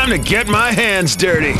Time to get my hands dirty.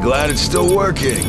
Glad it's still working.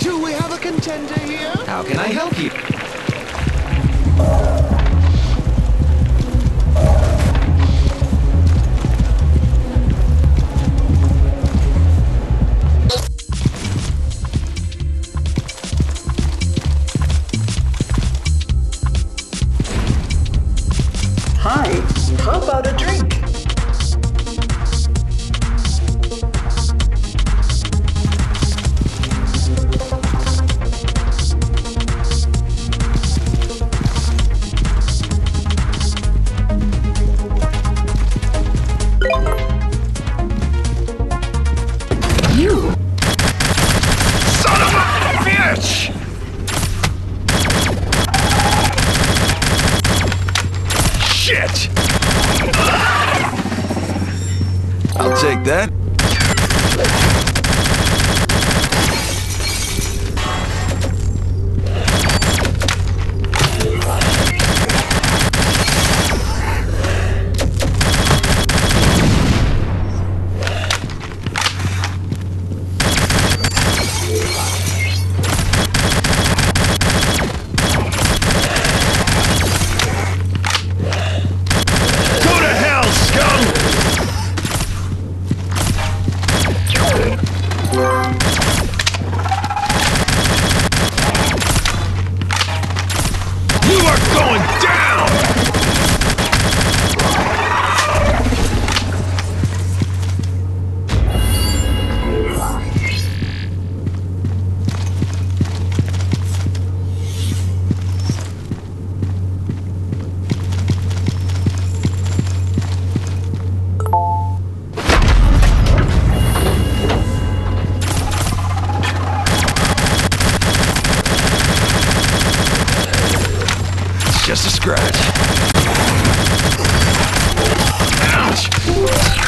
Do we have a contender here? How can I help you? Hi, how about a drink? I'll take that. Just a scratch. Ouch!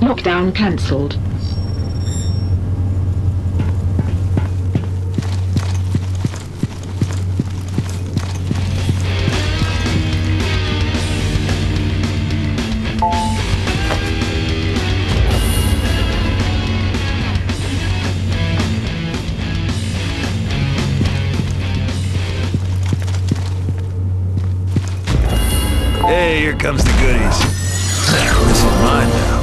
Lockdown cancelled. Hey, here comes the goodies. This is mine now.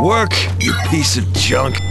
Work, you piece of junk.